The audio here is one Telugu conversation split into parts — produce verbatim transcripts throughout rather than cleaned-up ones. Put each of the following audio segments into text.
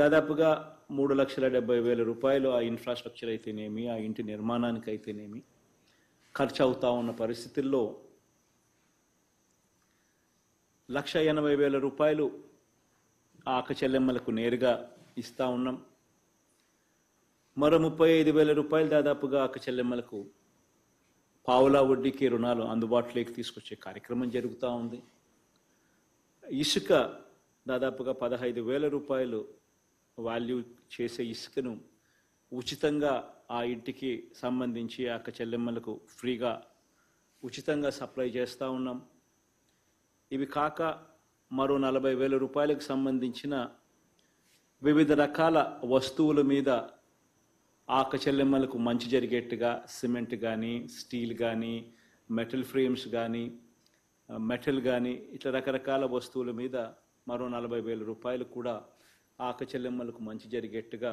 దాదాపుగా మూడు లక్షల డెబ్బై వేల రూపాయలు ఆ ఇన్ఫ్రాస్ట్రక్చర్ అయితేనేమి, ఆ ఇంటి నిర్మాణానికి అయితేనేమి ఖర్చు అవుతా ఉన్న పరిస్థితుల్లో లక్ష ఎనభై వేల రూపాయలు ఆ అక్క చెల్లెమ్మలకు నేరుగా ఇస్తూ ఉన్నాం. మరో ముప్పై ఐదు వేల రూపాయలు దాదాపుగా అక్క చెల్లెమ్మలకు పావులా వడ్డీకి రుణాలు అందుబాటులోకి తీసుకొచ్చే కార్యక్రమం జరుగుతూ ఉంది. ఇసుక దాదాపుగా పదహైదు వేల రూపాయలు వాల్యూ చేసే ఇసుకను ఉచితంగా ఆ ఇంటికి సంబంధించి ఆ అక్క చెల్లెమ్మలకు ఫ్రీగా ఉచితంగా సప్లై చేస్తూ ఉన్నాం. ఇవి కాక మరో నలభై వేల రూపాయలకు సంబంధించిన వివిధ రకాల వస్తువుల మీద ఆ అక్క చెల్లెమ్మలకు మంచి జరిగేట్టుగా సిమెంట్ కానీ, స్టీల్ కానీ, మెటల్ ఫ్రేమ్స్ కానీ, మెటల్ కానీ ఇట్లా రకరకాల వస్తువుల మీద మరో నలభై వేల రూపాయలు కూడా ఆ అక్క చెల్లెమ్మలకు మంచి జరిగేట్టుగా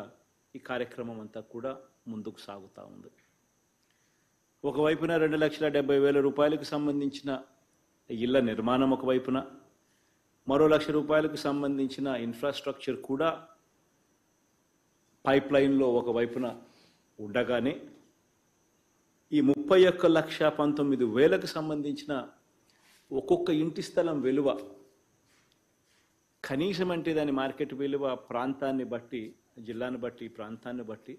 ఈ కార్యక్రమం అంతా కూడా ముందుకు సాగుతూ ఉంది. ఒకవైపున రెండు లక్షల డెబ్బై వేల రూపాయలకు సంబంధించిన ఇళ్ల నిర్మాణం ఒకవైపున, మరో లక్ష రూపాయలకు సంబంధించిన ఇన్ఫ్రాస్ట్రక్చర్ కూడా పైప్ లైన్లో ఒకవైపున ఉండగానే ఈ ముప్పై ఒక్క లక్ష పంతొమ్మిది వేలకు సంబంధించిన ఒక్కొక్క ఇంటి స్థలం విలువ కనీసం అంటే దాని మార్కెట్ విలువ ప్రాంతాన్ని బట్టి, జిల్లాను బట్టి, ప్రాంతాన్ని బట్టి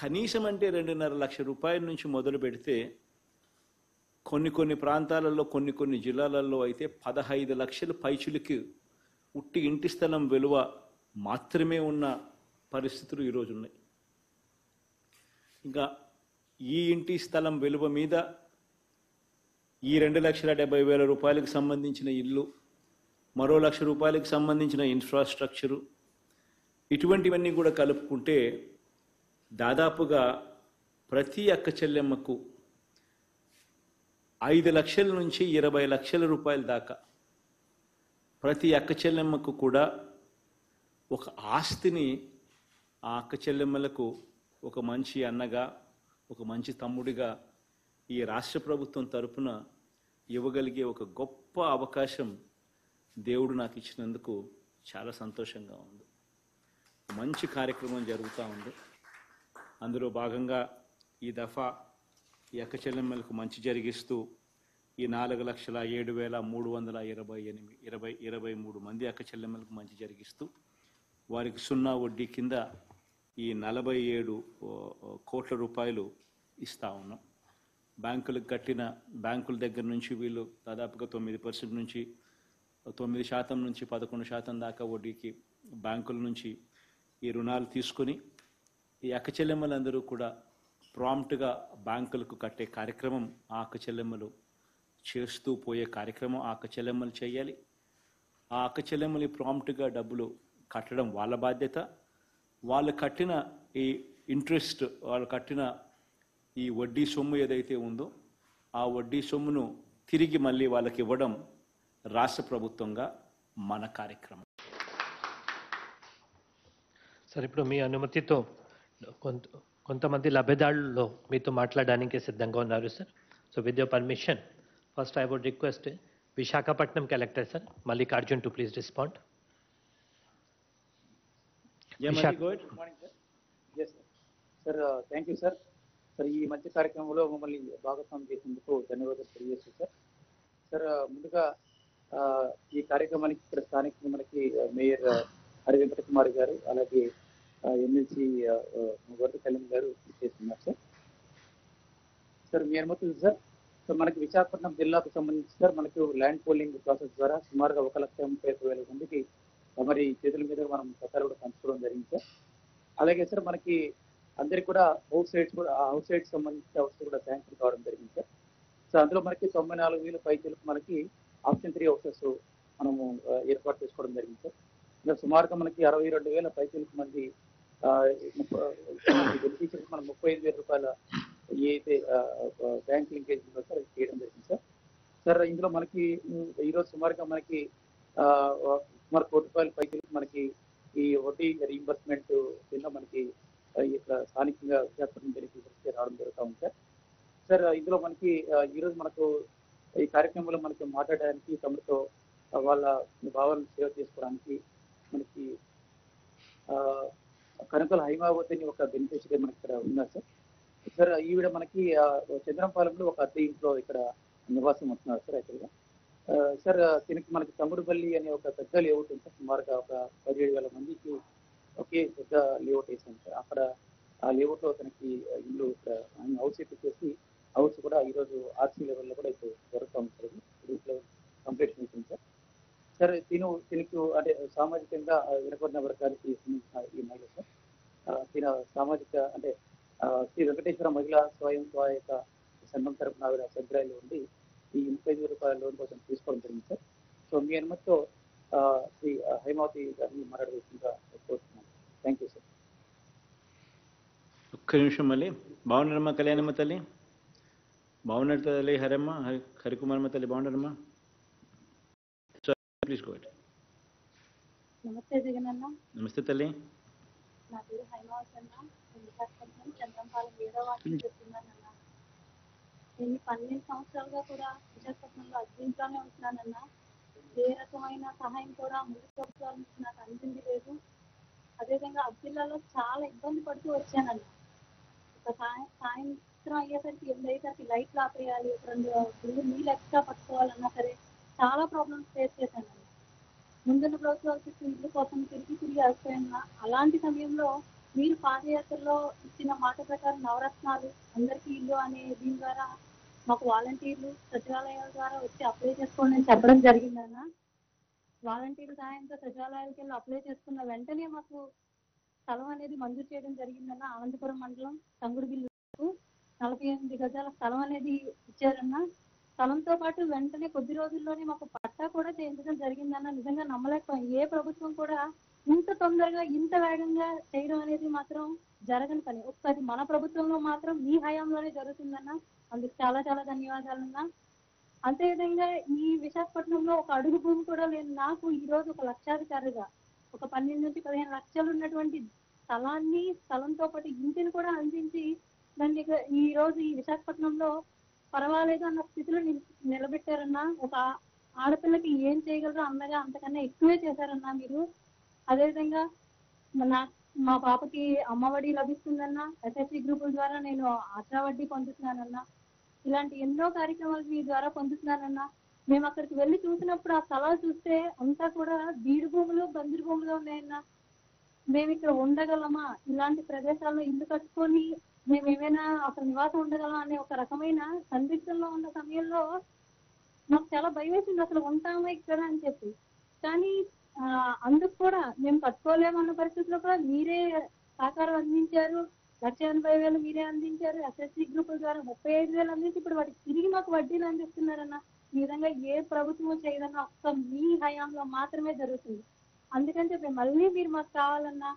కనీసం అంటే రెండున్నర లక్ష రూపాయల నుంచి మొదలు పెడితే కొన్ని కొన్ని ప్రాంతాలలో, కొన్ని కొన్ని జిల్లాలలో అయితే పదహైదు లక్షల పైచులకి ఉట్టి ఇంటి స్థలం విలువ మాత్రమే ఉన్న పరిస్థితులు ఈరోజు ఉన్నాయి. ఇంకా ఈ ఇంటి స్థలం విలువ మీద ఈ రెండు లక్షల డెబ్బై వేల రూపాయలకు సంబంధించిన ఇల్లు, మరో లక్ష రూపాయలకు సంబంధించిన ఇన్ఫ్రాస్ట్రక్చరు, ఇటువంటివన్నీ కూడా కలుపుకుంటే దాదాపుగా ప్రతి అక్క చెల్లెమ్మకు ఐదు లక్షల నుంచి ఇరవై లక్షల రూపాయల దాకా ప్రతి అక్క చెల్లెమ్మకు కూడా ఒక ఆస్తిని ఆ అక్క చెల్లెమ్మలకు ఒక మంచి అన్నగా, ఒక మంచి తమ్ముడిగా ఈ రాష్ట్ర ప్రభుత్వం తరఫున ఇవ్వగలిగే ఒక గొప్ప అవకాశం దేవుడు నాకు ఇచ్చినందుకు చాలా సంతోషంగా ఉంది. మంచి కార్యక్రమం జరుగుతూ ఉంది. అందులో భాగంగా ఈ దఫా ఈ అక్క చెల్లెమ్మలకు మంచి జరిగిస్తూ ఈ నాలుగు లక్షల ఏడు వేల మూడు వందల ఇరవై ఎనిమిది ఇరవై ఇరవై మూడు మంది అక్క చెల్లెమ్మలకు మంచి జరిగిస్తూ వారికి సున్నా వడ్డీ కింద ఈ నలభై ఏడు కోట్ల రూపాయలు ఇస్తూ ఉన్నాం. బ్యాంకులకు కట్టిన బ్యాంకుల దగ్గర నుంచి వీళ్ళు దాదాపుగా తొమ్మిది పర్సెంట్ నుంచి తొమ్మిది శాతం నుంచి పదకొండు శాతం దాకా వడ్డీకి బ్యాంకుల నుంచి ఈ రుణాలు తీసుకొని ఈ అక్క చెల్లెమ్మలందరూ కూడా ప్రాంప్ట్గా బ్యాంకులకు కట్టే కార్యక్రమం ఆ అక్క చెల్లెమ్మలు చేస్తూ పోయే కార్యక్రమం ఆ అక్క చెల్లెమ్మలు చేయాలి. ఆ అక్క చెల్లెమ్మలు ప్రాంప్ట్గా డబ్బులు కట్టడం వాళ్ళ బాధ్యత. వాళ్ళు కట్టిన ఈ ఇంట్రెస్ట్, వాళ్ళు కట్టిన ఈ వడ్డీ సొమ్ము ఏదైతే ఉందో ఆ వడ్డీ సొమ్మును తిరిగి మళ్ళీ వాళ్ళకి ఇవ్వడం రాష్ట్ర ప్రభుత్వంగా మన కార్యక్రమం. సార్, ఇప్పుడు మీ అనుమతితో కొంత కొంతమంది లబ్ధిదారుల్లో మీతో మాట్లాడడానికి సిద్ధంగా ఉన్నారు sir. So with your permission, first I would request Visakhapatnam collector sir Mallikarjun to please respond. Sir thank you sir. Sir, ఈ మధ్య కార్యక్రమంలో మమ్మల్ని భాగస్వామ్యం చేసేందుకు ధన్యవాదాలు తెలియజేస్తాను సార్. సార్, ముందుగా ఈ కార్యక్రమానికి ఇక్కడ స్థానిక మనకి మేయర్ హరి వెంకటకుమార్ గారు, అలాగే ఎమ్మెల్సీ వరద కళ్యాణ్ గారు చేస్తున్నారు సార్. సార్ మీ అనుమతి సార్. సో మనకి విశాఖపట్నం జిల్లాకు సంబంధించి సార్ మనకు ల్యాండ్ పోలింగ్ ప్రాసెస్ ద్వారా సుమారుగా ఒక లక్ష ముప్పై ఐదు వేల మందికి మరి చేతుల మీద మనం పత్రాలు కూడా పంచుకోవడం జరిగింది సార్. అలాగే సార్ మనకి అందరికి కూడా హౌస్ సైడ్స్ కూడా హౌస్ సైడ్స్ సంబంధించిన అవసరం కూడా శాంక్షన్ కావడం జరిగింది సార్. సో అందులో మనకి తొంభై నాలుగు వేల పైచలకు మనకి ఆప్షన్ త్రీ హౌసెస్ మనము ఏర్పాటు చేసుకోవడం జరిగింది సార్. ఇలా సుమారుగా మనకి అరవై రెండు వేల పైసలకు మంది బెనిఫిషరీస్ మనం ముప్పై ఐదు వేల రూపాయల ఏదైతే బ్యాంక్ లింకేజ్ ఉందో సార్ అది చేయడం జరిగింది సార్. సార్ ఇందులో మనకి ఈరోజు సుమారుగా మనకి సుమారు కోటి రూపాయల పైసలకు మనకి ఈ వడ్డీ రీఇంబర్స్మెంట్ కింద మనకి ఇట్లా స్థానికంగా విశాఖపట్నం బెనిఫిషరీస్ రావడం జరుగుతూ ఉంది సార్. సార్ ఇందులో మనకి ఈరోజు మనకు ఈ కార్యక్రమంలో మనకి మాట్లాడడానికి తమతో వాళ్ళ భావాలను సేవ చేసుకోవడానికి మనకి కనుకల హైమావతిని ఒక బెనిఫిషరీ మనకి ఇక్కడ ఉన్నారు సార్. సార్ ఈవిడ మనకి చంద్రంపాలెంలో ఒక అద్దె ఇంట్లో ఇక్కడ నివాసం ఉంటున్నారు సార్. యాక్చువల్గా సార్ దీనికి మనకి తమ్ముడుపల్లి అనే ఒక పెద్ద లేఅవుట్ ఉంది సార్. సుమారుగా ఒక పదిహేడు వేల మందికి ఒకే పెద్ద లేఅవుట్ వేసాం సార్. అక్కడ ఆ లేఅవుట్లో తనకి ఇల్లు ఇక్కడ హౌస్ అయితే చేసి హౌస్ కూడా ఈరోజు ఆర్సీ లెవెల్లో కూడా ఇప్పుడు దొరుకుతూ ఉంటుంది సార్. కంప్లీట్ అవుతుంది సార్. సార్ తిను తినకు అంటే సామాజికంగా వెనుకబడిన వర్గానికి ఈ మహిళ సార్. తిన సామాజిక అంటే శ్రీ వెంకటేశ్వర మహిళా స్వయం సహాయక సంఘం తరఫున ఆవిడ సభ్యురాయిలో ఉండి ఈ ముప్పై ఐదు రూపాయల లోన్ కోసం తీసుకోవడం జరిగింది సార్. సో మీ అనుమతితో శ్రీ హైమావతి గారిని మాట్లాడవలసిందిగా కోరుతున్నాను. Thank you sir. ఒక్క నిమిషం మళ్ళీ. బాగున్నారమ్మా కళ్యాణమ్మ తల్లి? బాగున్నారు తల్లి. హరమ్మ హరి హరికుమారమ్మ తల్లి బాగున్నారమ్మా? Please go. నమస్తే జగన్ అన్న. నమస్తే తల్లి. నా పేరు హైమావతి అన్న. నేను చంద్రంపాలెం వేరే వాటిని చెప్తున్నానన్నా. నేను పన్నెండు సంవత్సరాలుగా కూడా విశాఖపట్నంలో అద్భుతంగానే ఉంటున్నానన్నా. ఏ రకమైన సహాయం కూడా ముందు ప్రభుత్వాల నుంచి నాకు అందింది లేదు. అదేవిధంగా అబ్దుల్లాలో చాలా ఇబ్బంది పడుతూ వచ్చానన్నా. ఒక సాయం సాయంత్రం అయ్యేసరికి ఎనిమిదయ్యేసరికి లైట్లు ఆపేయాలి, ఒక రెండు బిల్లు నీళ్ళు ఎక్స్ట్రా పట్టుకోవాలన్నా సరే చాలా ప్రాబ్లమ్స్ ఫేస్ చేశాను. ముందున్న ప్రభుత్వాలు చెప్పిన ఇల్లు కోసం తిరిగి తిరిగి అలసిపోయినా. అలాంటి సమయంలో మీరు పాదయాత్రలో ఇచ్చిన మాట ప్రకారం నవరత్నాలు అందరికీ ఇల్లు అనే దీని ద్వారా మాకు వాలంటీర్లు సచివాలయాల ద్వారా వచ్చి అప్లై చేసుకోండి అని చెప్పడం జరిగిందన్న. వాలంటీర్ల సహాయంతో సచివాలయాలకు వెళ్ళి అప్లై చేసుకున్న వెంటనే మాకు స్థలం అనేది మంజూరు చేయడం జరిగిందన్న. అనంతపురం మండలం తంగుడుబిల్లుకు నలభై ఎనిమిది గజాల స్థలం అనేది ఇచ్చారన్న. స్థలంతో పాటు వెంటనే కొద్ది రోజుల్లోనే మాకు పట్టా కూడా చేయించడం జరిగిందన్న. నిజంగా నమ్మలేకపోయాం. ఏ ప్రభుత్వం కూడా ఇంత తొందరగా ఇంత వేగంగా చేయడం అనేది మాత్రం జరగని పని. ఒకసారి మన ప్రభుత్వంలో మాత్రం మీ హయాంలోనే జరుగుతుందన్న. అందుకు చాలా చాలా ధన్యవాదాలన్నా. అంతేవిధంగా ఈ విశాఖపట్నంలో ఒక అడుగు భూమి కూడా లేని నాకు ఈరోజు ఒక లక్షాధికారిగా ఒక పన్నెండు నుంచి పదిహేను లక్షలు ఉన్నటువంటి స్థలాన్ని స్థలంతో పాటు ఇంటిని కూడా అందించి దాన్ని ఈ రోజు ఈ విశాఖపట్నంలో పర్వాలేదు అన్న స్థితిలో నిలబెట్టారన్నా. ఒక ఆడపిల్లకి ఏం చేయగలరో అందగా అంతకన్నా ఎక్కువే చేశారన్నా మీరు. అదేవిధంగా నా మా పాపకి అమ్మఒడి లభిస్తుందన్నా. ఎస్ఎస్సీ గ్రూపుల ద్వారా నేను ఆసరా వడ్డీ పొందుతున్నానన్నా. ఇలాంటి ఎన్నో కార్యక్రమాలు మీ ద్వారా పొందుతున్నానన్నా. మేము అక్కడికి వెళ్ళి చూసినప్పుడు ఆ స్థలాలు చూస్తే అంతా కూడా బీడు భూములు బందిరు భూములు ఉన్నాయన్నా. మేము ఇక్కడ ఉండగలమా, ఇలాంటి ప్రదేశాల్లో ఇల్లు కట్టుకొని మేము ఏమైనా అక్కడ నివాసం ఉండగలం అనే ఒక రకమైన సందిగ్ధంలో ఉన్న సమయంలో నాకు చాలా భయం వేసింది అసలు ఉంటామా ఇక్కడ అని చెప్పి. కానీ అందుకు కూడా మేము కట్టుకోలేమన్న పరిస్థితుల్లో కూడా మీరే సహకారం అందించారు. లక్ష ఎనభై వేలు మీరే అందించారు. ఎస్ఎస్సీ గ్రూపుల ద్వారా ముప్పై ఐదు వేలు అందించి ఇప్పుడు వాటికి తిరిగి మాకు వడ్డీలు అందిస్తున్నారన్న. ఈ విధంగా ఏ ప్రభుత్వం చేయదన్నా ఒక్క మీ హయాంలో మాత్రమే జరుగుతుంది. అందుకని చెప్పి మళ్ళీ మీరు మాకు కావాలన్నా.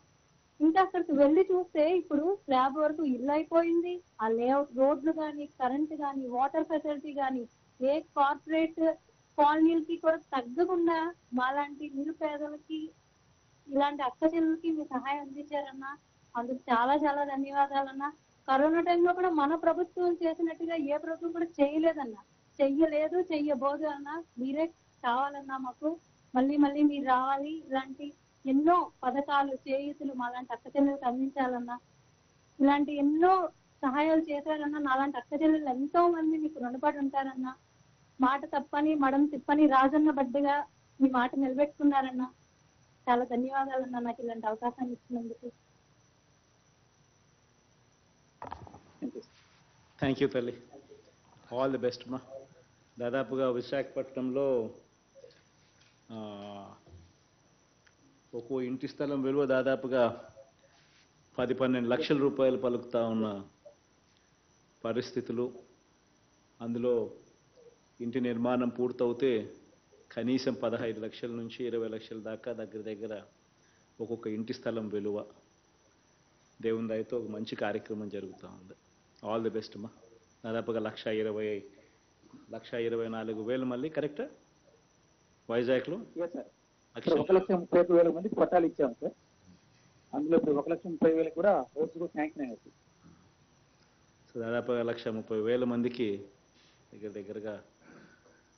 ఇంకా అక్కడికి వెళ్ళి చూస్తే ఇప్పుడు స్లాబ్ వరకు ఇల్లు అయిపోయింది. ఆ లేఅవుట్ రోడ్లు కానీ కరెంట్ కానీ వాటర్ ఫెసిలిటీ కానీ ఏ కార్పొరేట్ కాలనీలకి కూడా తగ్గకుండా మాలాంటి నిరుపేదలకి ఇలాంటి అక్క చెల్లెలకి మీ సహాయం అందించారన్నా. అందుకు చాలా చాలా ధన్యవాదాలన్నా. కరోనా టైంలో కూడా మన ప్రభుత్వం చేసినట్టుగా ఏ ప్రభుత్వం కూడా చేయలేదన్నా, చెయ్యలేదు చెయ్యబోదు అన్నా. మీరే కావాలన్నా మాకు. మళ్ళీ మళ్ళీ మీరు రావాలి. ఇలాంటి ఎన్నో పథకాలు చేయుతులు మాలాంటి అక్క చెల్లెలకు అందించాలన్నా. ఇలాంటి ఎన్నో సహాయాలు చేశారన్నా. నాలాంటి అక్క చెల్లెలు ఎంతో మంది మీకు రుణపడి ఉంటారన్నా. మాట తప్పని మడం తిప్పని రాజన్న బడ్డగా మీ మాట నిలబెట్టుకున్నారన్నా. చాలా ధన్యవాదాలన్నా నాకు ఇలాంటి అవకాశాన్ని ఇచ్చినందుకు. థ్యాంక్ యూ తల్లి. ఆల్ ది బెస్ట్ మా. దాదాపుగా విశాఖపట్నంలో ఒక్కో ఇంటి స్థలం విలువ దాదాపుగా పది పన్నెండు లక్షల రూపాయలు పలుకుతా ఉన్న పరిస్థితులు. అందులో ఇంటి నిర్మాణం పూర్తవుతే కనీసం పదహైదు లక్షల నుంచి ఇరవై లక్షల దాకా దగ్గర దగ్గర ఒక్కొక్క ఇంటి స్థలం విలువ. దేవుని దయతో ఒక మంచి కార్యక్రమం జరుగుతూ ఉంది. ఆల్ ది బెస్ట్ అమ్మా. దాదాపుగా లక్ష ఇరవై లక్ష ఇరవై నాలుగు వేలు మళ్ళీ కరెక్టా వైజాగ్లో? ఒక లక్ష ముప్పై ఐదు వేల మందికి పట్టాలు ఇచ్చాము సార్. అందులో ఇప్పుడు ఒక లక్ష ముప్పై వేలు కూడా హౌస్ శాంక్షన్ అయ్యారు. సో దాదాపు లక్ష ముప్పై వేల మందికి దగ్గర దగ్గరగా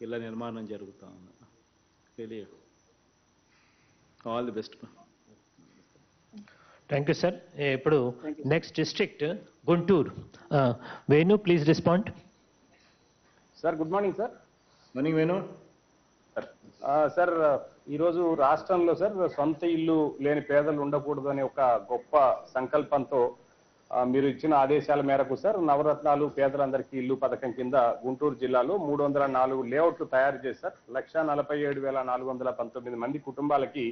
ఇళ్ళ నిర్మాణం జరుగుతూ ఉంది. తెలియ all the best. Thank you sir. ఇప్పుడు next district Guntur, Venu please respond. Sir good morning sir. Morning Venu sir. ఈరోజు రాష్ట్రంలో సార్ సొంత ఇల్లు లేని పేదలు ఉండకూడదు అనే ఒక గొప్ప సంకల్పంతో మీరు ఇచ్చిన ఆదేశాల మేరకు సార్ నవరత్నాలు పేదలందరికీ ఇల్లు పథకం కింద గుంటూరు జిల్లాలో మూడు వందల నాలుగు లేఅవుట్లు తయారు చేశారు. లక్ష నలభై ఏడు వేల నాలుగు వందల పంతొమ్మిది మంది కుటుంబాలకి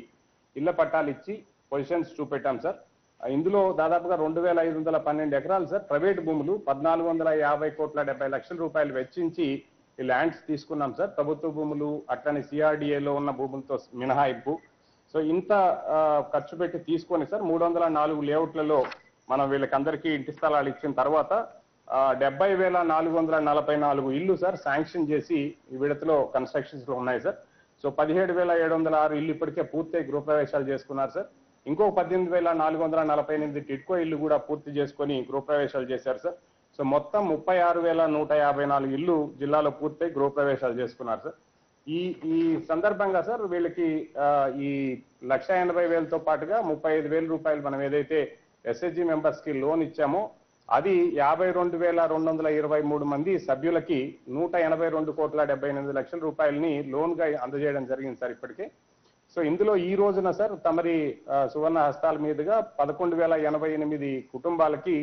ఇళ్ల పట్టాలు ఇచ్చి పొజిషన్స్ చూపెట్టాం సార్. ఇందులో దాదాపుగా రెండు వేల ఐదు వందల పన్నెండు ఎకరాలు సార్ ప్రైవేట్ భూములు పద్నాలుగు వందల యాభై కోట్ల డెబ్బై లక్షల రూపాయలు వెచ్చించి ఈ ల్యాండ్స్ తీసుకున్నాం సార్. ప్రభుత్వ భూములు అట్లనే సిఆర్డిఏలో ఉన్న భూములతో మినహాయింపు. సో ఇంత ఖర్చు పెట్టి తీసుకొని సార్ మూడు వందల నాలుగు లేఅవుట్లలో మనం వీళ్ళకందరికీ ఇంటి స్థలాలు ఇచ్చిన తర్వాత డెబ్బై వేల నాలుగు వందల నలభై నాలుగు ఇల్లు సార్ శాంక్షన్ చేసి ఈ విడతలో కన్స్ట్రక్షన్స్లో ఉన్నాయి సార్. సో పదిహేడు వేల ఏడు వందల ఆరు ఇల్లు ఇప్పటికే పూర్తి గృహప్రవేశాలు చేసుకున్నారు సార్. ఇంకో పద్దెనిమిది వేల నాలుగు వందల నలభై ఎనిమిది టిడ్కో ఇల్లు కూడా పూర్తి చేసుకొని గృహప్రవేశాలు చేశారు సార్. సో మొత్తం ముప్పై ఆరు వేల నూట యాభై నాలుగు ఇల్లు జిల్లాలో పూర్తి గృహప్రవేశాలు చేసుకున్నారు సార్. ఈ ఈ సందర్భంగా సార్ వీళ్ళకి ఈ లక్ష ఎనభై వేలతో పాటుగా ముప్పై ఐదు వేల రూపాయలు మనం ఏదైతే ఎస్ఎస్జి మెంబర్స్కి లోన్ ఇచ్చామో అది యాభై రెండు వేల రెండు వందల ఇరవై మూడు మంది సభ్యులకి నూట ఎనభై రెండు కోట్ల డెబ్బై ఎనిమిది లక్షల రూపాయలని లోన్గా అందజేయడం జరిగింది సార్ ఇప్పటికే. సో ఇందులో ఈ రోజున సార్ తమరి సువర్ణ హస్తాల మీదుగా పదకొండు వేల ఎనభై ఎనిమిది కుటుంబాలకి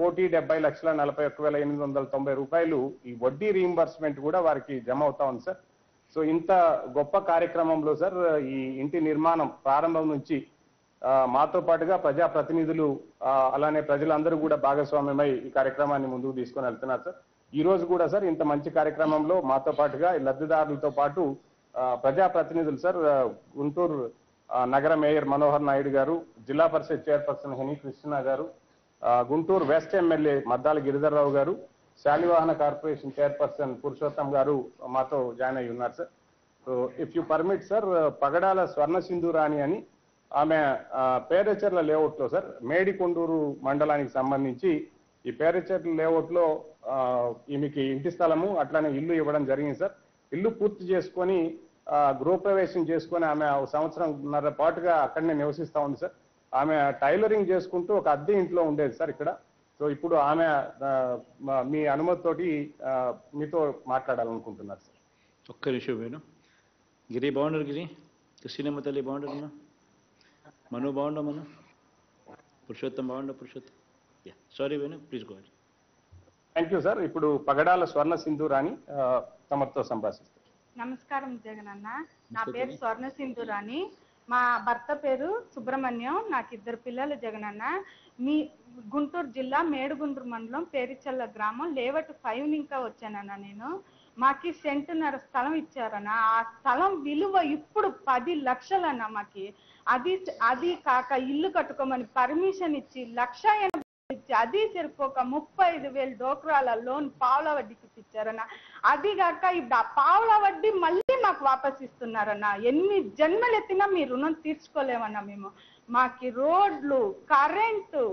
కోటి డెబ్బై లక్షల నలభై ఒక్క వేల ఎనిమిది వందల తొంభై రూపాయలు ఈ వడ్డీ రీయింబర్స్మెంట్ కూడా వారికి జమ అవుతా ఉంది సార్. సో ఇంత గొప్ప కార్యక్రమంలో సార్ ఈ ఇంటి నిర్మాణం ప్రారంభం నుంచి మాతో పాటుగా ప్రజాప్రతినిధులు అలానే ప్రజలందరూ కూడా భాగస్వామ్యమై ఈ కార్యక్రమాన్ని ముందుకు తీసుకొని వెళ్తున్నారు సార్. ఈ రోజు కూడా సార్ ఇంత మంచి కార్యక్రమంలో మాతో పాటుగా లబ్ధిదారులతో పాటు ప్రజాప్రతినిధులు సార్ గుంటూరు నగర మేయర్ మనోహర్ నాయుడు గారు, జిల్లా పరిషత్ చైర్పర్సన్ హెనీ కృష్ణ గారు, గుంటూరు వెస్ట్ ఎమ్మెల్యే మద్దాల గిరిధర్రావు గారు, శాలివాహన కార్పొరేషన్ చైర్పర్సన్ పురుషోత్తం గారు మాతో జాయిన్ అయ్యి ఉన్నారు sir. So if you permit sir, Pagadala Swarna Sindhurani అని ఆమె పేరేచర్ల లేఅవుట్లో సార్ మేడికొండూరు మండలానికి సంబంధించి ఈ పేరేచర్ల లేఅవుట్లో ఈమెకి ఇంటి స్థలము అట్లానే ఇల్లు ఇవ్వడం జరిగింది సార్. ఇల్లు పూర్తి చేసుకొని గృహప్రవేశం చేసుకొని ఆమె సంవత్సరంన్నర పాటుగా అక్కడనే నివసిస్తూ ఉంది సార్. ఆమె టైలరింగ్ చేసుకుంటూ ఒక అద్దె ఇంట్లో ఉండేది సార్ ఇక్కడ. సో ఇప్పుడు ఆమె మీ అనుమతితోటి మీతో మాట్లాడాలనుకుంటున్నారు సార్. ఒక్క విషయం వేణు గిరి బాగుండరు, గిరి సినిమా తల్లి బాగుండరు, మను బాగుండ, మను పురుషోత్తం బాగుండ, Purushottam sorry Venu please go. Thank you sir. ఇప్పుడు పగడాల స్వర్ణ సింధూరాణి తమతో సంభాషిస్తారు. నమస్కారం జగన్ అన్న, నా పేరు స్వర్ణ సింధూరాణి, మా భర్త పేరు సుబ్రహ్మణ్యం, నాకు ఇద్దరు పిల్లలు జగన్ అన్న. మీ గుంటూరు జిల్లా మేడుగుండ్రు మండలం పేరిచల్ల గ్రామం లేవట్ ఫైవ్ ఇంకా వచ్చానన్నా. నేను మాకి సెంటున్నర స్థలం ఇచ్చారన్న, ఆ స్థలం విలువ ఇప్పుడు పది లక్షలన్నా మాకి. అది అది కాక ఇల్లు కట్టుకోమని పర్మిషన్ ఇచ్చి లక్ష ఎనభై ఇచ్చి అది సరిపోక ముప్పై ఐదు వేలు డోక్రాల లోన్ పావుల వడ్డీకి ఇప్పించారన్న. అది కాక ఇప్పుడు ఆ పావుల వడ్డీ మళ్ళీ మాకు వాపస్ ఇస్తున్నారన్న. ఎన్ని జన్మలు ఎత్తినా మీ రుణం తీర్చుకోలేమన్నా మేము. మాకి రోడ్లు, కరెంటు,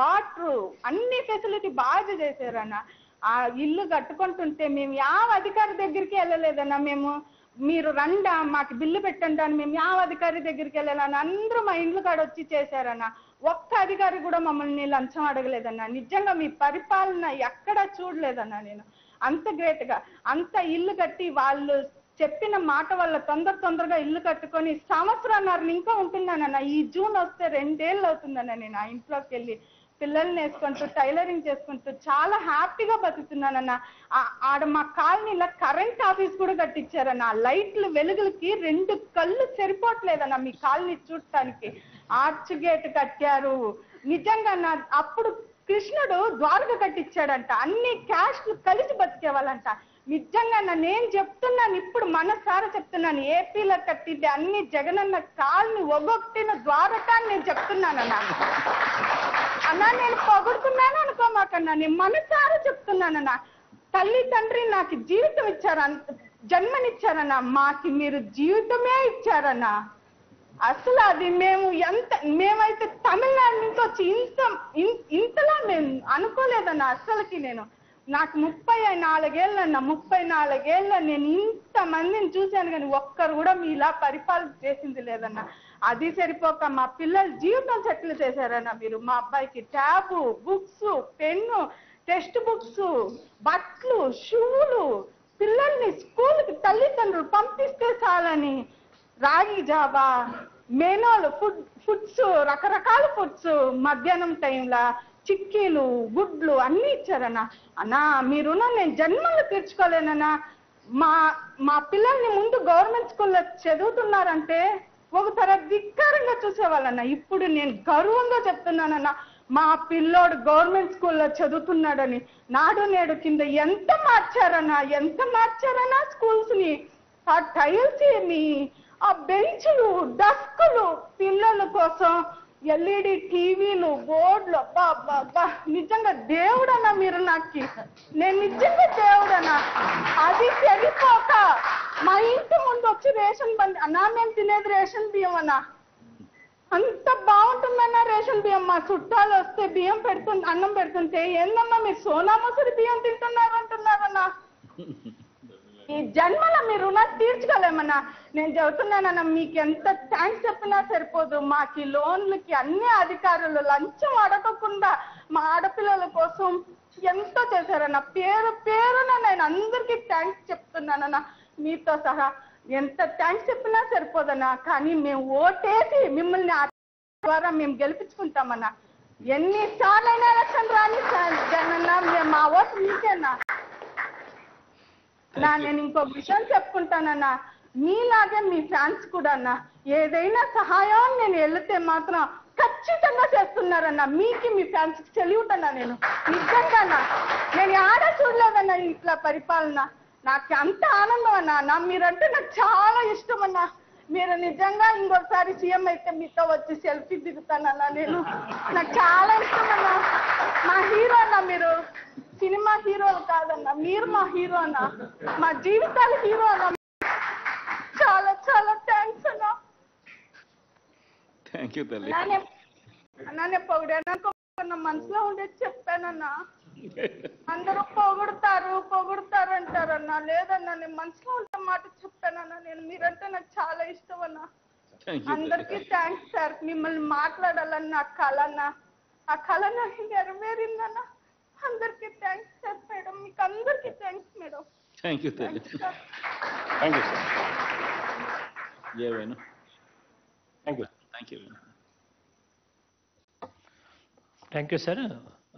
వాటరు అన్ని ఫెసిలిటీ బాగా చేశారన్న. ఆ ఇల్లు కట్టుకుంటుంటే మేము యావ అధికారి దగ్గరికి వెళ్ళలేదన్నా. మేము మీరు రండా మాకు బిల్లు పెట్టండి అని మేము యావ అధికారి దగ్గరికి వెళ్ళాలని అందరూ మా ఇండ్లు కాడ వచ్చి చేశారన్న. ఒక్క అధికారి కూడా మమ్మల్ని లంచం అడగలేదన్నా. నిజంగా మీ పరిపాలన ఎక్కడా చూడలేదన్నా నేను. అంత గ్రేట్ గా అంత ఇల్లు కట్టి వాళ్ళు చెప్పిన మాట వల్ల తొందర తొందరగా ఇల్లు కట్టుకొని సంవత్సరాన్నర ఇంకా ఉంటున్నానన్న. ఈ జూన్ వస్తే రెండేళ్ళు అవుతుందన్న నేను ఆ ఇంట్లోకి వెళ్ళి పిల్లల్ని వేసుకుంటూ టైలరింగ్ చేసుకుంటూ చాలా హ్యాపీగా బతుకుతున్నానన్న. ఆడ మా కాలనీలో కరెంట్ ఆఫీస్ కూడా కట్టించారన్న. లైట్లు వెలుగులకి రెండు కళ్ళు సరిపోవట్లేదన్న మీ కాలనీ చూడటానికి. ఆర్చ్ గేట్ కట్టారు నిజంగా నా. అప్పుడు కృష్ణుడు ద్వారక కట్టించాడంట. అన్ని క్యాస్ట్లు కలిసి బతికేవాళ్ళంట. నిజంగా నేను చెప్తున్నాను, ఇప్పుడు మనసారా చెప్తున్నాను, ఏపీలో కట్టిండే అన్ని జగనన్న కాల్ని ఒగొట్టిన ద్వారక అని నేను చెప్తున్నానన్నా. అన్నా నేను పొగుడుతున్నాను అనుకోమాకన్నా, నేను మనసారా చెప్తున్నానన్నా. తల్లి తండ్రి నాకు జీవితం ఇచ్చారు, జన్మనిచ్చారన్నా. మాకి మీరు జీవితమే ఇచ్చారన్నా. అసలు అది మేము ఎంత మేమైతే తమిళనాడు నుంచి వచ్చి ఇంత ఇంతలా మేము అనుకోలేదన్నా అసలుకి. నేను నాకు ముప్పై నాలుగేళ్ళన్నా, ముప్పై నాలుగేళ్ళ నేను ఇంతమందిని చూశాను కానీ ఒక్కరు కూడా మీలా పరిపాలన చేసింది లేదన్నా. అది సరిపోక మా పిల్లల జీవితాలు సెటిల్ చేశారన్నా మీరు. మా అబ్బాయికి tab, books, pen, text books, బట్టలు, షూలు, పిల్లల్ని స్కూల్కి తల్లిదండ్రులు పంపిస్తే చాలని రాగి జావా, మెనోలు, ఫుడ్ ఫుడ్స్ రకరకాల ఫుడ్స్, మధ్యాహ్నం టైంలో చిక్కీలు, గుడ్లు అన్నీ ఇచ్చారన్న. అన్నా మీరున్న నేను జన్మలు తీర్చుకోలేనన్నా. మా మా పిల్లల్ని ముందు గవర్నమెంట్ స్కూల్లో చదువుతున్నారంటే ఒకసారి ధిక్కారంగా చూసేవాళ్ళన్నా. ఇప్పుడు నేను గర్వంగా చెప్తున్నానన్నా, మా పిల్లోడు గవర్నమెంట్ స్కూల్లో చదువుతున్నాడని. నాడు నేడు కింద ఎంత మార్చారన్నా, ఎంత మార్చారన్నా స్కూల్స్ని. ఆ టైల్స్ ఏమి, ఆ బెంచ్లు, డస్కులు, పిల్లల కోసం ఎల్ఈడి టీవీలు, బోర్డులు, అబ్బా అబ్బా అబ్బా నిజంగా దేవుడన్నా మీరు నాకు. నేను నిజంగా దేవుడన్నా. అది సరిపోక మా ఇంటి ముందు వచ్చి రేషన్ బండి అన్నా, మేము తినేది రేషన్ బియ్యం అన్నా, అంత బాగుంటుందన్నా రేషన్ బియ్యం. మా చుట్టాలు వస్తే బియ్యం పెడుతు అన్నం పెడుతుంటే ఏందమ్మా మీరు సోనా మసూరి బియ్యం తింటున్నారు అంటున్నారన్నా. ఈ జన్మలో మీరు రుణాలు తీర్చుకోలేమన్నా. నేను చెబుతున్నానన్నా, మీకు ఎంత థ్యాంక్స్ చెప్పినా సరిపోదు. మాకు ఈ లోన్లకి అన్ని అధికారులు లంచం అడగకుండా మా ఆడపిల్లల కోసం ఎంతో చేశారన్న. పేరు పేరున నేను అందరికీ థ్యాంక్స్ చెప్తున్నానన్నా, మీతో సహా. ఎంత థ్యాంక్స్ చెప్పినా సరిపోదన్నా, కానీ మేము ఓటేసి మిమ్మల్ని ద్వారా మేము గెలిపించుకుంటామన్నా. ఎన్నిసార్లు అయినా ఎలక్షన్ రాని జనన్నా, మేము మా ఓటు మీకేనా. నా నేను ఇంకొక విషయం చెప్పుకుంటానన్నా, మీలాగే మీ ఫ్యాన్స్ కూడా అన్నా ఏదైనా సహాయం నేను వెళితే మాత్రం ఖచ్చితంగా చేస్తున్నారన్నా. మీకు మీ ఫ్యాన్స్ చెల్లివుటన్నా నేను నిజంగానా. నేను ఆడ చూడలేదన్నా ఇట్లా పరిపాలన. నాకు అంత ఆనందం అన్నా. నా మీరంటే నాకు చాలా ఇష్టం అన్నా. మీరు నిజంగా ఇంకోసారి సీఎం అయితే మీతో వచ్చి సెల్ఫీ దిగుతానన్నా నేను. నాకు చాలా ఇష్టం అన్నా. మా హీరో అన్నా మీరు. సినిమా హీరోలు కాదన్నా, మీరు మా హీరో అన్నా, మా జీవితాల హీరో అన్నా. చాలా చాలా థ్యాంక్స్ అన్నా. అన్నానే పొగిడాను, మనసులో ఉండేది చెప్పానన్నా. అందరూ పొగుడతారు పొగుడతారు అంటారన్నా, లేదన్నా నేను మనసులో ఉండే మాట చెప్పానన్నా నేను. మీరంటే నాకు చాలా ఇష్టం అన్నా. అందరికీ థ్యాంక్స్ సార్. మిమ్మల్ని మాట్లాడాలని నా కళ అన్నా, ఆ కళ నాకు నెరవేరిందన్నా. అందరికీ థ్యాంక్స్ సార్. మేడం మీకు అందరికీ thanks madam. Thank you sir. Thank you sir. Jayavenu thank you. Thank you thank you sir.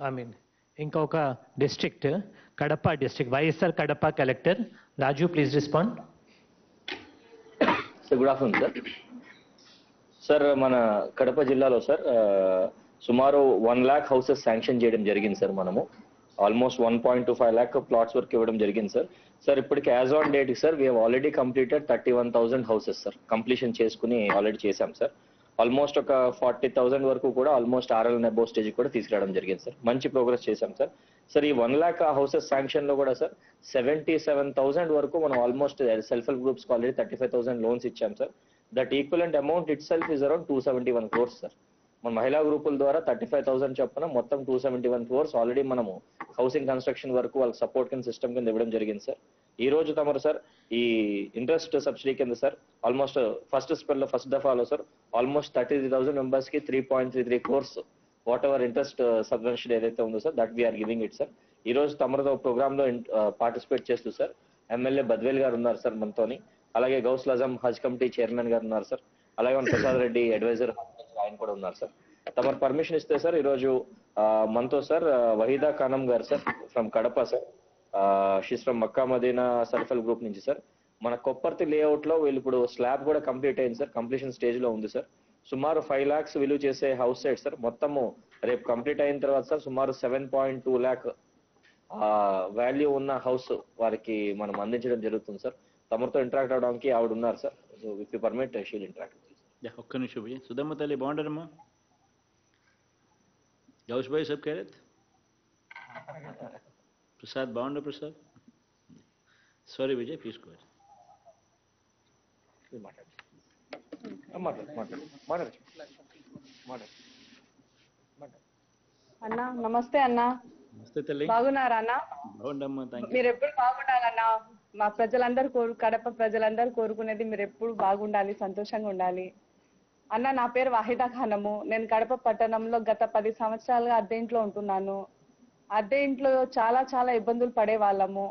I mean ఇంకొక district Kadapa district, YSR Kadapa collector Raju, please respond sir. Good afternoon sir. Sir మన కడప జిల్లాలో సార్ సుమారు వన్ ల్యాక్ హౌసెస్ శాంక్షన్ చేయడం జరిగింది సార్. మనము almost one point two five lakh plots వరకు ఇవ్వడం జరిగింది సార్. సార్ ఇప్పటికి as on date sir we already completed thirty one thousand houses sir completion చేసుకుని ఆల్రెడీ చేశాం సార్. ఆల్మోస్ట్ ఒక ఫార్టీ థౌసండ్ వరకు కూడా almost RL and above stage కూడా తీసుకురావడం జరిగింది సార్. మంచి ప్రోగ్రెస్ చేశాం సార్. సార్ ఈ వన్ ల్యాక్ హౌసెస్ శాంక్షన్లో కూడా సార్ సెవెంటీ సెవెన్ థౌసండ్ వరకు మనం ఆల్మోస్ట్ సెల్ఫ్ హెల్ప్ గ్రూప్స్కి already thirty five thousand loans ఇచ్చాం sir. That equivalent amount it self is around two seventy one crores sir. మన మహిళా గ్రూపుల ద్వారా థర్టీ ఫైవ్ థౌసండ్ చొప్పున మొత్తం two seventy one crores already మనము హౌసింగ్ కన్స్ట్రక్షన్ వరకు వాళ్ళకి సపోర్ట్ కింద సిస్టమ్ కింద ఇవ్వడం జరిగింది సార్. ఈ రోజు తమరు సార్ ఈ ఇంట్రెస్ట్ సబ్సిడీ కింద సార్ ఆల్మోస్ట్ ఫస్ట్ స్పెల్లో ఫస్ట్ దఫాలో sir almost thirty three thousand మెంబర్స్కి three point three three crores whatever interest subsidy ఏదైతే ఉందో sir that we are giving it sir. ఈ రోజు తమరితో ప్రోగ్రాంలో పార్టిసిపేట్ చేస్తూ సార్ ఎమ్మెల్యే బద్వేల్ గారు ఉన్నారు సార్ మనతోని, అలాగే గౌస్ లాజం హజ్ కమిటీ చైర్మన్ గారు ఉన్నారు సార్, అలాగే మన ప్రసాద్ రెడ్డి అడ్వైజర్ ఆయన కూడా ఉన్నారు సార్. తమరు పర్మిషన్ ఇస్తే సార్ ఈరోజు మనతో సార్ వహీదా ఖానం గారు sir from Kadapa sir, she's from మక్కా మదీనా సర్ఫల్ గ్రూప్ నుంచి సార్. మన కొప్పర్తి లేఅవుట్ లో వీళ్ళు ఇప్పుడు స్లాబ్ కూడా కంప్లీట్ అయింది సార్, కంప్లీషన్ స్టేజ్ లో ఉంది సార్. సుమారు ఫైవ్ లాక్స్ విలువ చేసే హౌస్ సైట్ సార్ మొత్తము రేపు కంప్లీట్ అయిన తర్వాత సార్ సుమారు seven point two lakh value ఉన్న హౌస్ వారికి మనం అందించడం జరుగుతుంది సార్. తమరితో ఇంటరాక్ట్ అవడానికి ఆవిడ ఉన్నారు sir. So with you permit she'll interact. ఒక్క నిమిషం సుధమ్మ తల్లి బాగుంటారమ్మా. గౌస్ భాయ్ సబ్ ఖైరత్. ప్రసాద్ బాగుండ Prasad. Sorry Vijay please go ahead. అన్నా నమస్తే అన్నా. నమస్తే తల్లి. బాగున్నారా అన్నా? బాగుండమ్మా. థాంక్యూ. మీరు ఎప్పుడు బాగుండాలన్నా. మా ప్రజలందరూ కోరు కడప ప్రజలందరూ కోరుకునేది మీరు ఎప్పుడు బాగుండాలి, సంతోషంగా ఉండాలి. అన్న, నా పేరు వాహిదా ఖానము. నేను కడప పట్టణంలో గత పది సంవత్సరాలుగా అద్దె ఇంట్లో ఉంటున్నాను. అద్దె ఇంట్లో చాలా చాలా ఇబ్బందులు పడే వాళ్ళము.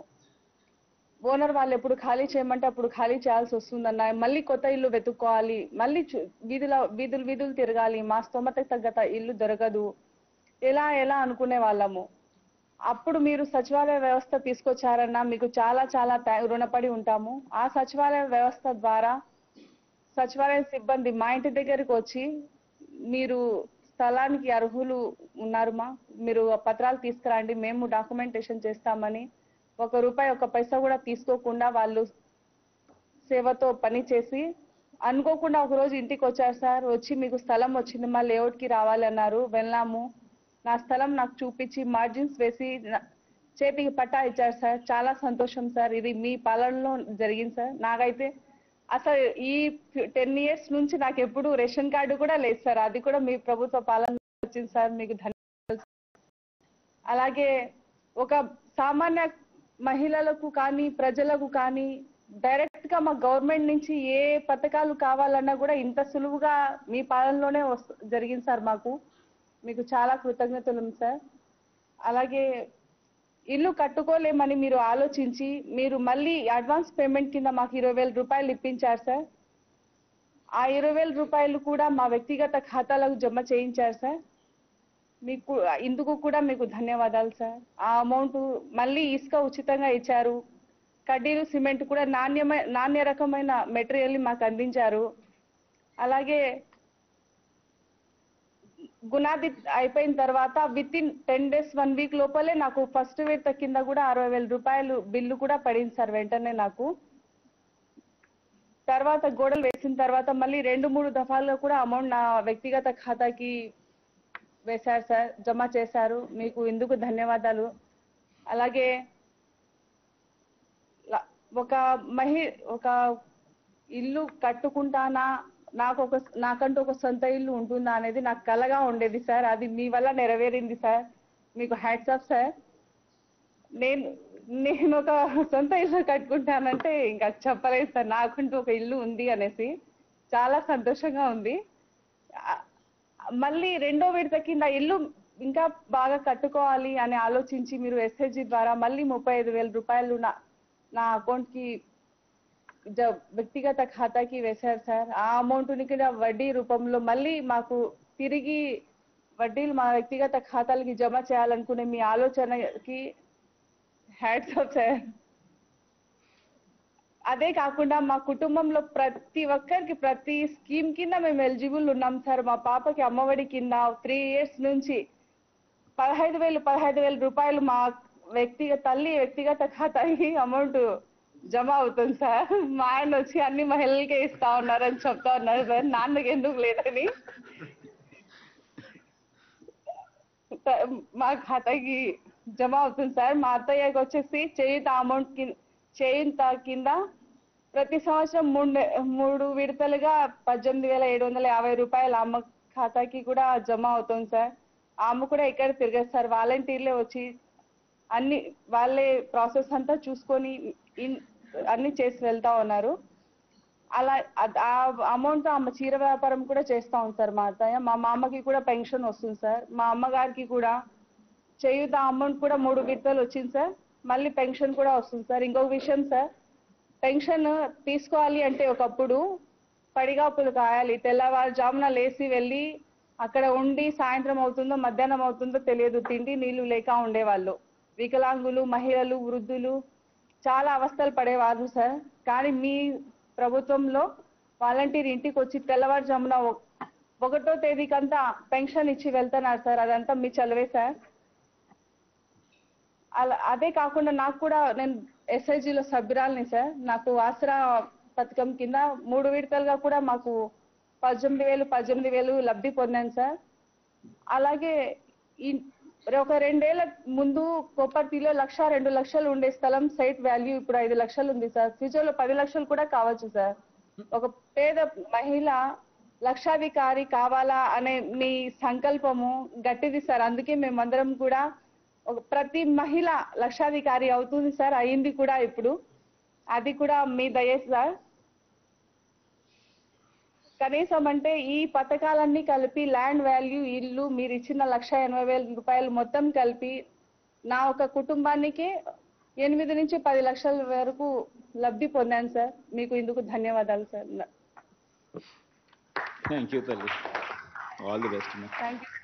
ఓనర్ వాళ్ళు ఎప్పుడు ఖాళీ చేయమంటే అప్పుడు ఖాళీ చేయాల్సి వస్తుందన్న. మళ్ళీ కొత్త ఇల్లు వెతుక్కోవాలి, మళ్ళీ వీధుల వీధులు వీధులు తిరగాలి, మా స్తోమతకు తగ్గ ఇల్లు దొరకదు, ఎలా ఎలా అనుకునే వాళ్ళము. అప్పుడు మీరు సచివాలయ వ్యవస్థ తీసుకొచ్చారన్న, మీకు చాలా చాలా రుణపడి ఉంటాము. ఆ సచివాలయ వ్యవస్థ ద్వారా సచివాలయ సిబ్బంది మా ఇంటి దగ్గరికి వచ్చి, మీరు స్థలానికి అర్హులు ఉన్నారు మా, మీరు పత్రాలు తీసుకురండి, మేము డాక్యుమెంటేషన్ చేస్తామని ఒక రూపాయి ఒక పైసా కూడా తీసుకోకుండా వాళ్ళు సేవతో పని చేసి, అనుకోకుండా ఒకరోజు ఇంటికి వచ్చారు సార్, వచ్చి మీకు స్థలం వచ్చింది మా, లేఅవుట్కి రావాలన్నారు. వెళ్ళాము, నా స్థలం నాకు చూపించి మార్జిన్స్ వేసి చేతికి పట్టా ఇచ్చారు సార్. చాలా సంతోషం సార్, ఇది మీ పాలనలో జరిగింది సార్. నాకైతే అసలు ఈ టెన్ ఇయర్స్ నుంచి నాకు ఎప్పుడు రేషన్ కార్డు కూడా లేదు సార్, అది కూడా మీ ప్రభుత్వ పాలన వచ్చింది సార్, మీకు ధన్యవాదాలు. అలాగే ఒక సామాన్య మహిళలకు కానీ ప్రజలకు కానీ డైరెక్ట్గా మా గవర్నమెంట్ నుంచి ఏ పథకాలు కావాలన్నా కూడా ఇంత సులువుగా మీ పాలనలోనే వస్తు జరిగింది సార్. మాకు మీకు చాలా కృతజ్ఞతలు ఉంది సార్. అలాగే ఇల్లు కట్టుకోలేమని మీరు ఆలోచించి మీరు మళ్ళీ అడ్వాన్స్ పేమెంట్ కింద మాకు ఇరవై వేల రూపాయలు ఇప్పించారు సార్. ఆ ఇరవై వేల రూపాయలు కూడా మా వ్యక్తిగత ఖాతాలకు జమ చేయించారు సార్. మీకు ఇందుకు కూడా మీకు ధన్యవాదాలు సార్. ఆ అమౌంట్ మళ్ళీ ఇసుక ఉచితంగా ఇచ్చారు, కడ్డీలు సిమెంట్ కూడా నాణ్యమై నాణ్య రకమైన మెటీరియల్ని మాకు అందించారు. అలాగే గుణాది అయిపోయిన తర్వాత within ten days one week లోపలే నాకు ఫస్ట్ విడత కింద కూడా అరవై వేల రూపాయలు బిల్లు కూడా పడింది సార్. వెంటనే నాకు తర్వాత గోడలు వేసిన తర్వాత మళ్ళీ రెండు మూడు దఫాల్లో కూడా అమౌంట్ నా వ్యక్తిగత ఖాతాకి వేశారు సార్, జమ చేశారు. మీకు ఇందుకు ధన్యవాదాలు. అలాగే ఒక మహి ఒక ఇల్లు కట్టుకుంటానా, నాకు ఒక నాకంటూ ఒక సొంత ఇల్లు ఉంటుందా అనేది నాకు కలగా ఉండేది సార్, అది మీ వల్ల నెరవేరింది సార్, మీకు హ్యాట్స్ ఆఫ్ సార్. నేను నేను ఒక సొంత ఇల్లు కట్టుకుంటానంటే ఇంకా చెప్పలేదు సార్, నాకంటూ ఒక ఇల్లు ఉంది అనేసి చాలా సంతోషంగా ఉంది. మళ్ళీ రెండో విడత కింద ఇల్లు ఇంకా బాగా కట్టుకోవాలి అని ఆలోచించి మీరు ఎస్హెచ్జి ద్వారా మళ్ళీ ముప్పై ఐదు వేల రూపాయలు నా నా అకౌంట్కి వ్యక్తిగత ఖాతాకి వేశారు సార్. ఆ అమౌంట్ని కూడా వడ్డీ రూపంలో మళ్ళీ మాకు తిరిగి వడ్డీలు మా వ్యక్తిగత ఖాతాలకి జమ చేయాలనుకునే మీ ఆలోచనకి హ్యాట్స్ ఆఫ్ సార్. అదే కాకుండా మా కుటుంబంలో ప్రతి ఒక్కరికి ప్రతి స్కీమ్ కింద మేము ఎలిజిబుల్ ఉన్నాం సార్. మా పాపకి అమ్మఒడి కింద త్రీ ఇయర్స్ నుంచి పదహైదు వేలు పదహైదు వేల రూపాయలు మా వ్యక్తిగత తల్లి వ్యక్తిగత ఖాతాకి అమౌంట్ జమ అవుతుంది సార్. మా ఆయన వచ్చి అన్ని మహిళలకే ఇస్తా ఉన్నారని చెప్తా ఉన్నారు సార్, నాన్నకి ఎందుకు లేదని మా ఖాతాకి జమ అవుతుంది సార్. మా అత్తయ్యకి వచ్చేసి చేయుత అమౌంట్ కింద చేయుత కింద ప్రతి సంవత్సరం మూడు మూడు విడతలుగా పద్దెనిమిది వేల ఏడు వందల యాభై రూపాయలు అమ్మ ఖాతాకి కూడా జమ అవుతుంది సార్. అమ్మ కూడా ఎక్కడ తిరగదు సార్, వాలంటీర్లే వచ్చి అన్ని వాళ్ళే ప్రాసెస్ అంతా చూసుకొని అన్ని చేసి వెళ్తా ఉన్నారు. అలా ఆ అమౌంట్తో ఆమె చీర వ్యాపారం కూడా చేస్తూ ఉంటారు మా అత్తయ్య. మా మామకి కూడా పెన్షన్ వస్తుంది సార్. మా అమ్మగారికి కూడా చేయుత అమౌంట్ కూడా మూడు విడతలు వచ్చింది సార్, మళ్ళీ పెన్షన్ కూడా వస్తుంది సార్. ఇంకొక విషయం సార్, పెన్షన్ తీసుకోవాలి అంటే ఒకప్పుడు పడిగాపులు కాయాలి, తెల్లవారుజామున లేచి వెళ్ళి అక్కడ ఉండి సాయంత్రం అవుతుందో మధ్యాహ్నం అవుతుందో తెలియదు, తిండి నీళ్లు లేక ఉండేవాళ్ళు. వికలాంగులు, మహిళలు, వృద్ధులు చాలా అవస్థలు పడేవారు సార్. కానీ మీ ప్రభుత్వంలో వాలంటీర్ ఇంటికి వచ్చి తెల్లవారుజామున ఒకటో తేదీకంతా పెన్షన్ ఇచ్చి వెళ్తున్నారు సార్, అదంతా మీ చలవే సార్. అలా అదే కాకుండా నాకు కూడా, నేను ఎస్ఐజీలో సభ్యురాలిని సార్, నాకు ఆసరా పథకం కింద మూడు విడతలుగా కూడా మాకు పద్దెనిమిది వేలు పద్దెనిమిది వేలు లబ్ధి పొందాను సార్. అలాగే ఈ ఒక రెండేళ్ల ముందు కొప్పర్తిలో లక్ష రెండు లక్షలు ఉండే స్థలం సైట్ వాల్యూ ఇప్పుడు ఐదు లక్షలు ఉంది సార్, ఫ్యూచర్లో పది లక్షలు కూడా కావచ్చు సార్. ఒక పేద మహిళ లక్షాధికారి కావాలా అనే మీ సంకల్పము గట్టిది సార్, అందుకే మేమందరం కూడా ఒక ప్రతి మహిళ లక్షాధికారి అవుతుంది సార్, అయింది కూడా ఇప్పుడు, అది కూడా మీ దయ సార్. కనీసం అంటే ఈ పథకాలన్నీ కలిపి ల్యాండ్ వాల్యూ, ఇల్లు, మీరు ఇచ్చిన లక్ష ఎనభై వేల రూపాయలు మొత్తం కలిపి నా ఒక కుటుంబానికి ఎనిమిది నుంచి పది లక్షల వరకు లబ్ధి పొందాను సార్. మీకు ఇందుకు ధన్యవాదాలు సార్. థ్యాంక్ యూ తల్లి. All the best. Thank you.